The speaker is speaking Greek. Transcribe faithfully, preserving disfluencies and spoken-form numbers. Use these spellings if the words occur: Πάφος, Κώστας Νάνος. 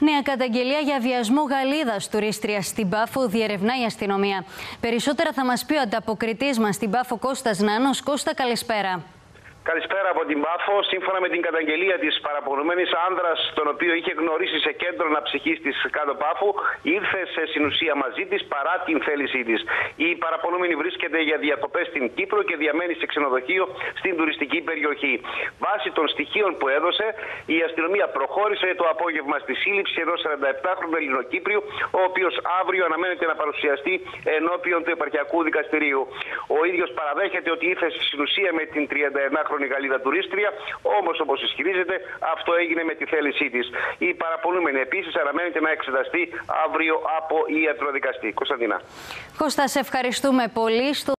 Νέα καταγγελία για βιασμό Γαλλίδας τουρίστρια στην Πάφο διερευνά η αστυνομία. Περισσότερα θα μας πει ο ανταποκριτής μας στην Πάφο, Κώστας Νάνος. Κώστα, καλησπέρα. Καλησπέρα από την Πάφο. Σύμφωνα με την καταγγελία της παραπονουμένης άνδρας, τον οποίο είχε γνωρίσει σε κέντρο αναψυχής της κάτω Πάφου, ήρθε σε συνουσία μαζί της παρά την θέλησή της. Η παραπονούμενη βρίσκεται για διακοπές στην Κύπρο και διαμένει σε ξενοδοχείο στην τουριστική περιοχή. Βάσει των στοιχείων που έδωσε, η αστυνομία προχώρησε το απόγευμα στη σύλληψη ενός σαρανταεπτάχρονου Ελληνοκύπριου, ο οποίος αύριο αναμένεται να παρουσιαστεί ενώπιον του επαρχιακού δικαστηρίου. Ο ίδιος παραδέχεται ότι ήρθε σε συνουσία με την τριανταεννάχρονη η Γαλλίδα τουρίστρια, όμως όπως ισχυρίζεται αυτό έγινε με τη θέλησή της. Η παραπονούμενη επίσης αναμένεται να εξεταστεί αύριο από ιατροδικαστή. Κωνσταντίνα. Κώστα, σε ευχαριστούμε πολύ.